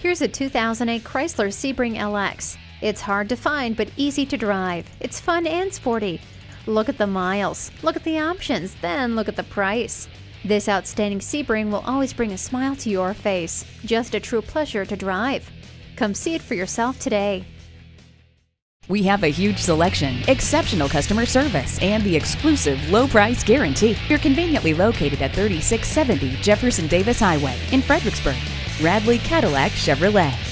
Here's a 2008 Chrysler Sebring LX. It's hard to find but easy to drive. It's fun and sporty. Look at the miles, look at the options, then look at the price. This outstanding Sebring will always bring a smile to your face. Just a true pleasure to drive. Come see it for yourself today. We have a huge selection, exceptional customer service, and the exclusive low price guarantee. You're conveniently located at 3670 Jefferson Davis Highway in Fredericksburg. Radley Cadillac Chevrolet.